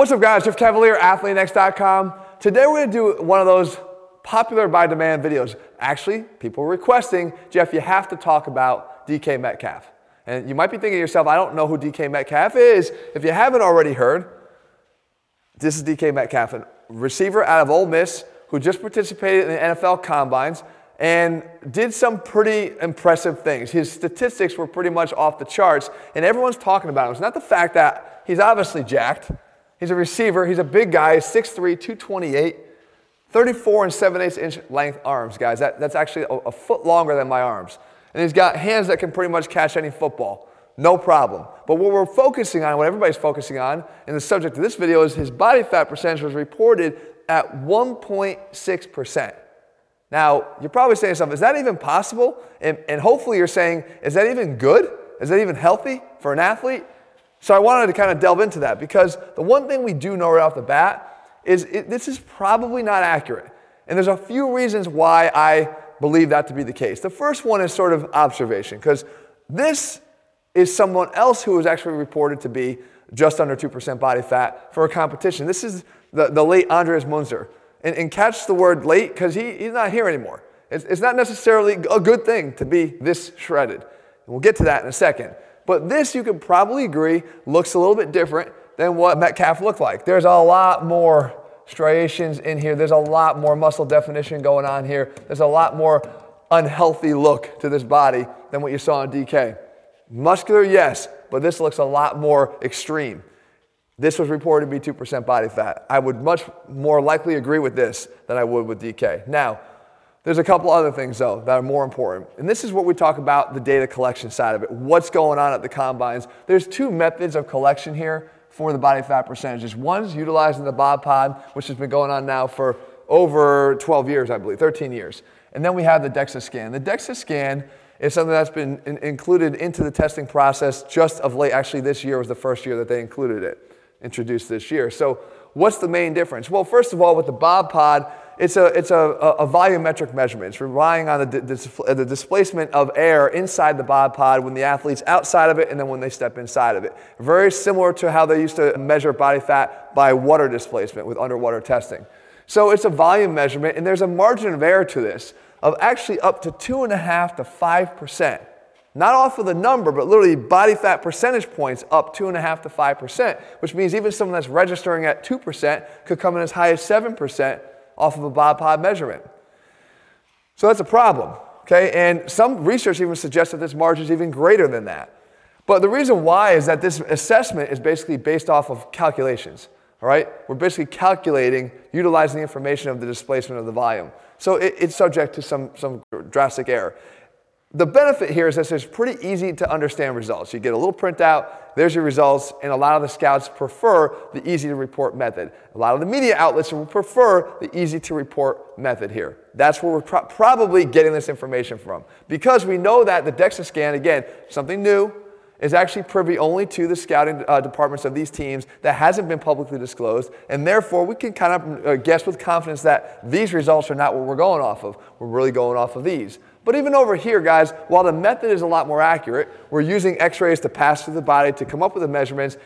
What's up, guys? Jeff Cavaliere, ATHLEAN-X.com. Today we're going to do one of those popular by demand videos. Actually, people are requesting, Jeff, you have to talk about DK Metcalf. And you might be thinking to yourself, I don't know who DK Metcalf is. If you haven't already heard, this is DK Metcalf, a receiver out of Ole Miss who just participated in the NFL Combines and did some pretty impressive things. His statistics were pretty much off the charts, and everyone's talking about him. It's not the fact that he's obviously jacked. He's a receiver, he's a big guy, 6'3", 228, 34 7/8-inch length arms, guys. That's actually a foot longer than my arms. And he's got hands that can pretty much catch any football, no problem. But what we're focusing on, what everybody's focusing on, and the subject of this video is his body fat percentage was reported at 1.6%. Now, you're probably saying to yourself, is that even possible? And hopefully you're saying, is that even good? Is that even healthy for an athlete? So I wanted to kind of delve into that, because the one thing we do know right off the bat is this is probably not accurate. And there's a few reasons why I believe that to be the case. The first one is sort of observation, because this is someone else who was actually reported to be just under 2% body fat for a competition. This is the late Andres Munzer. And catch the word late, because he's not here anymore. It's not necessarily a good thing to be this shredded. And we'll get to that in a second. But this, you can probably agree, looks a little bit different than what Metcalf looked like. There's a lot more striations in here. There's a lot more muscle definition going on here. There's a lot more unhealthy look to this body than what you saw in DK. Muscular, yes, but this looks a lot more extreme. This was reported to be 2% body fat. I would much more likely agree with this than I would with DK. Now, there's a couple other things, though, that are more important. And this is what we talk about, the data collection side of it. What's going on at the combines? There's two methods of collection here for the body fat percentages. One's utilizing the Bod Pod, which has been going on now for over 12 years, I believe, 13 years. And then we have the DEXA scan. The DEXA scan is something that's been included into the testing process just of late. Actually, this year was the first year that they included it, introduced this year. So what's the main difference? Well, first of all, with the Bod Pod, It's a volumetric measurement. It's relying on the displacement of air inside the Bod Pod when the athlete's outside of it and then when they step inside of it. Very similar to how they used to measure body fat by water displacement with underwater testing. So it's a volume measurement, and there's a margin of error to this of actually up to 2.5 to 5%. Not off of the number, but literally body fat percentage points up 2.5 to 5%, which means even someone that's registering at 2% could come in as high as 7% off of a Bod Pod measurement. So that's a problem, okay? And some research even suggests that this margin is even greater than that. But the reason why is that this assessment is basically based off of calculations, all right? We're basically calculating, utilizing the information of the displacement of the volume. So it's subject to some drastic error. The benefit here is that it's pretty easy to understand results. You get a little printout, there's your results, and a lot of the scouts prefer the easy to report method. A lot of the media outlets will prefer the easy to report method here. That's where we're probably getting this information from, because we know that the DEXA scan, again, something new, is actually privy only to the scouting departments of these teams that hasn't been publicly disclosed, and therefore we can kind of guess with confidence that these results are not what we're going off of. We're really going off of these. But even over here, guys, while the method is a lot more accurate, we're using x-rays to pass through the body to come up with the measurements,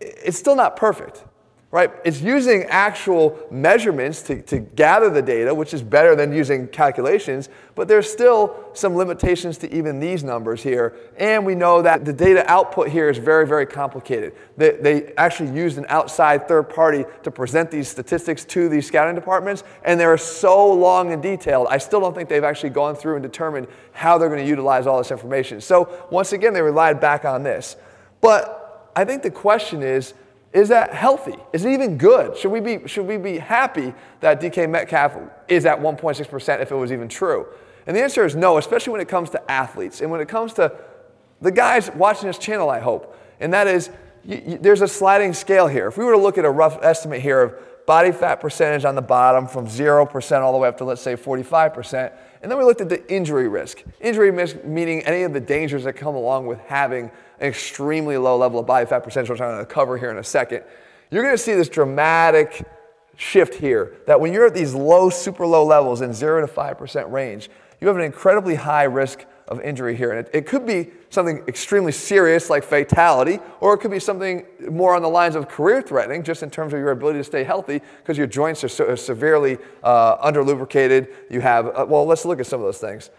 it's still not perfect, right? It's using actual measurements to gather the data, which is better than using calculations, but there's still some limitations to even these numbers here. And we know that the data output here is very, very complicated. They actually used an outside third party to present these statistics to these scouting departments, and they're so long and detailed, I still don't think they've actually gone through and determined how they're going to utilize all this information. So once again, they relied back on this. But I think the question is that healthy? Is it even good? Should we be happy that DK Metcalf is at 1.6% if it was even true? And the answer is no, especially when it comes to athletes and when it comes to the guys watching this channel, I hope. And that is, there's a sliding scale here. If we were to look at a rough estimate here of body fat percentage on the bottom from 0% all the way up to, let's say, 45%, and then we looked at the injury risk. Injury risk meaning any of the dangers that come along with having an extremely low level of body fat percentage, which I'm going to cover here in a second. You're going to see this dramatic shift here, that when you're at these low, super low levels in 0 to 5% range, you have an incredibly high risk of injury here. And it could be something extremely serious like fatality, or it could be something more on the lines of career-threatening, just in terms of your ability to stay healthy because your joints are severely under-lubricated. You have, well, let's look at some of those things.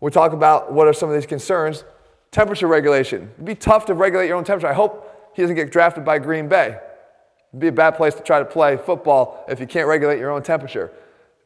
We'll talk about what are some of these concerns. Temperature regulation. It'd be tough to regulate your own temperature. I hope he doesn't get drafted by Green Bay. It'd be a bad place to try to play football if you can't regulate your own temperature.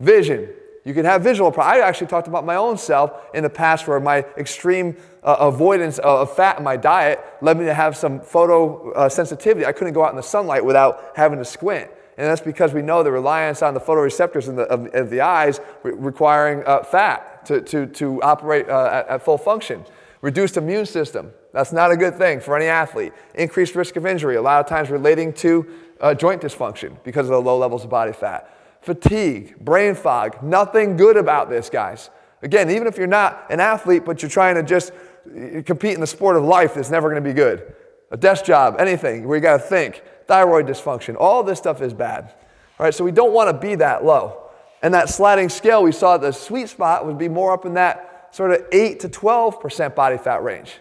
Vision. You can have visual problems. I actually talked about my own self in the past where my extreme avoidance of fat in my diet led me to have some photo sensitivity. I couldn't go out in the sunlight without having to squint. And that's because we know the reliance on the photoreceptors in the eyes requiring fat to operate at full function. Reduced immune system. That's not a good thing for any athlete. Increased risk of injury, a lot of times relating to joint dysfunction because of the low levels of body fat. Fatigue, brain fog, nothing good about this, guys. Again, even if you're not an athlete, but you're trying to just compete in the sport of life, that's never going to be good. A desk job, anything where you got to think. Thyroid dysfunction, all this stuff is bad. All right, so we don't want to be that low. And that sliding scale, we saw the sweet spot would be more up in that sort of 8 to 12% body fat range.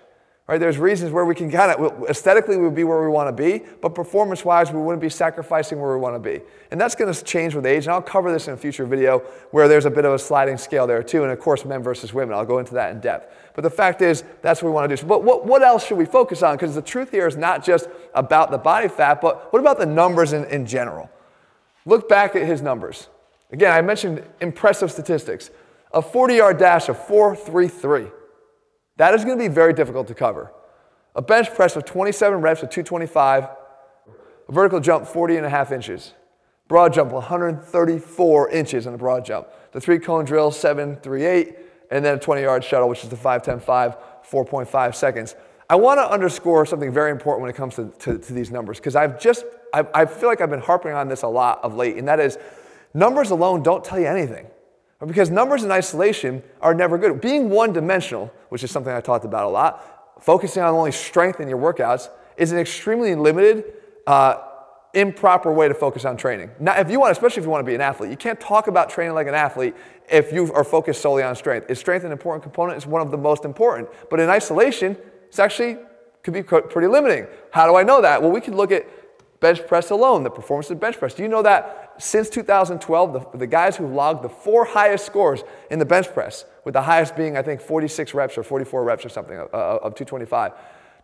Right, there's reasons where we can kind of, aesthetically we would be where we want to be, but performance-wise we wouldn't be sacrificing where we want to be. And that's going to change with age, and I'll cover this in a future video where there's a bit of a sliding scale there too, and of course men versus women, I'll go into that in depth. But the fact is, that's what we want to do. But what else should we focus on? Because the truth here is not just about the body fat, but what about the numbers in general? Look back at his numbers. Again, I mentioned impressive statistics. A 40-yard dash of 4.33. That is going to be very difficult to cover. A bench press of 27 reps of 225, a vertical jump 40.5 inches, broad jump 134 inches on a broad jump, the three-cone drill 7.38, and then a 20-yard shuttle, which is the 5.10.5, 4.5 seconds. I want to underscore something very important when it comes to these numbers, because I feel like I've been harping on this a lot of late, and that is numbers alone don't tell you anything. Because numbers in isolation are never good. Being one-dimensional, which is something I talked about a lot, focusing on only strength in your workouts is an extremely limited, improper way to focus on training. Now, if you want, especially if you want to be an athlete, you can't talk about training like an athlete if you are focused solely on strength. Is strength an important component? It's one of the most important. But in isolation, it's actually could be pretty limiting. How do I know that? Well, we could look at bench press alone, the performance of bench press. Do you know that since 2012, the guys who logged the 4 highest scores in the bench press, with the highest being, I think, 46 reps or 44 reps or something of 225.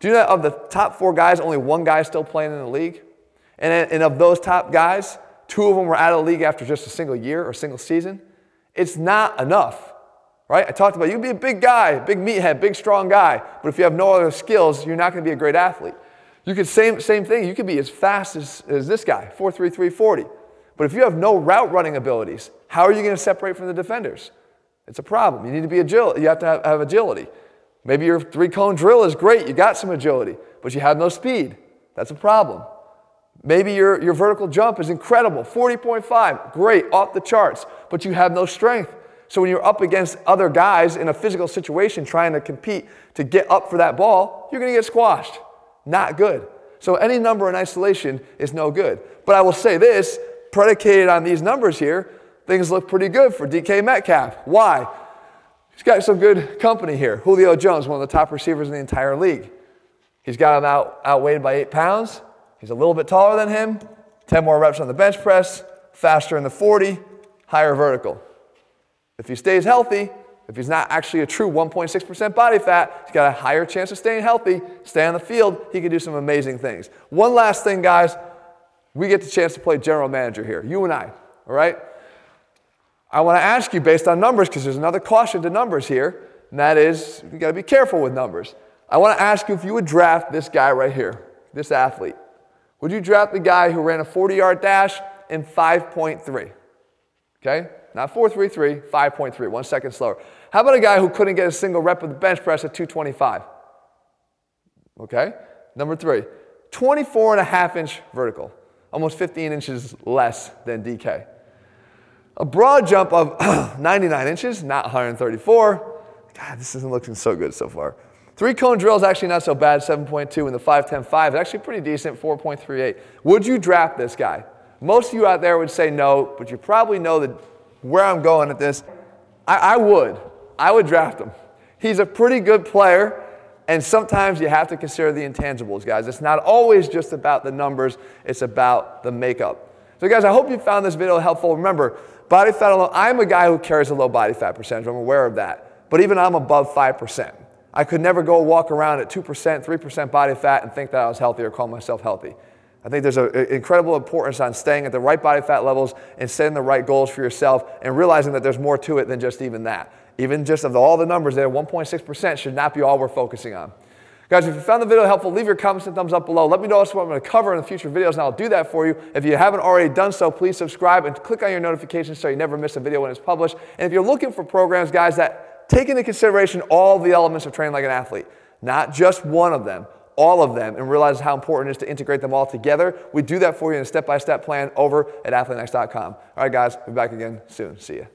Do you know that of the top 4 guys, only 1 guy is still playing in the league? And of those top guys, 2 of them were out of the league after just a single year or single season. It's not enough, right? I talked about you can be a big guy, big meathead, big strong guy, but if you have no other skills, you're not going to be a great athlete. You could, same thing, you could be as fast as this guy, 4.33.40. But if you have no route running abilities, how are you going to separate from the defenders? It's a problem. You need to be agile. You have to have agility. Maybe your three-cone drill is great. You got some agility, but you have no speed. That's a problem. Maybe your vertical jump is incredible, 40.5, great, off the charts, but you have no strength. So when you're up against other guys in a physical situation trying to compete to get up for that ball, you're going to get squashed. Not good. So any number in isolation is no good. But I will say this, predicated on these numbers here, things look pretty good for DK Metcalf. Why? He's got some good company here. Julio Jones, one of the top receivers in the entire league. He's got him outweighed by 8 pounds. He's a little bit taller than him. 10 more reps on the bench press, faster in the 40, higher vertical. If he stays healthy, if he's not actually a true 1.6% body fat, he's got a higher chance of staying healthy, stay on the field, he can do some amazing things. One last thing, guys, we get the chance to play general manager here, you and I, all right? I want to ask you based on numbers, because there's another caution to numbers here, and that is you got to be careful with numbers. I want to ask you if you would draft this guy right here, this athlete. Would you draft the guy who ran a 40-yard dash in 5.3? Okay? Not 4.33, 5.3, 1 second slower. How about a guy who couldn't get a single rep of the bench press at 225? Okay, number 3, 24.5-inch vertical, almost 15 inches less than DK. A broad jump of 99 inches, not 134. God, this isn't looking so good so far. Three-cone drill is actually not so bad, 7.2, and the 5.10.5 is actually pretty decent, 4.38. Would you draft this guy? Most of you out there would say no, but you probably know that where I'm going at this, I would draft him. He's a pretty good player, and sometimes you have to consider the intangibles, guys. It's not always just about the numbers, it's about the makeup. So guys, I hope you found this video helpful. Remember, body fat alone, I'm a guy who carries a low body fat percentage, I'm aware of that, but even I'm above 5%. I could never go walk around at 2%, 3% body fat and think that I was healthy or call myself healthy. I think there's an incredible importance on staying at the right body fat levels and setting the right goals for yourself and realizing that there's more to it than just even that. Even just of all the numbers there, 1.6% should not be all we're focusing on. Guys, if you found the video helpful, leave your comments and thumbs up below. Let me know what I'm going to cover in the future videos, and I'll do that for you. If you haven't already done so, please subscribe and click on your notifications so you never miss a video when it's published. And if you're looking for programs, guys, that take into consideration all the elements of training like an athlete, not just one of them, all of them, and realize how important it is to integrate them all together, we do that for you in a step-by-step plan over at ATHLEAN-X.com. All right, guys, we'll be back again soon. See ya.